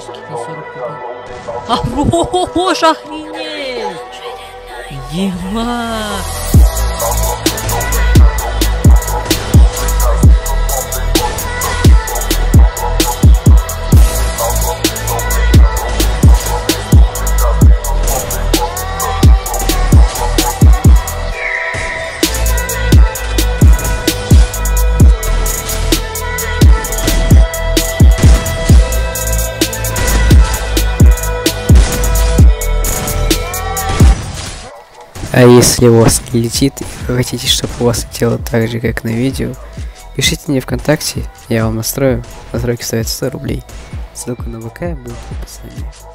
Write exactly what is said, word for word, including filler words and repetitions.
сейчас на сорок попал. Хорош, охренеть! Ема! А если у вас не летит и вы хотите, чтобы у вас летело так же, как на видео, пишите мне ВКонтакте, я вам настрою. Настройки стоят сто рублей. Ссылка на ВК будет в описании.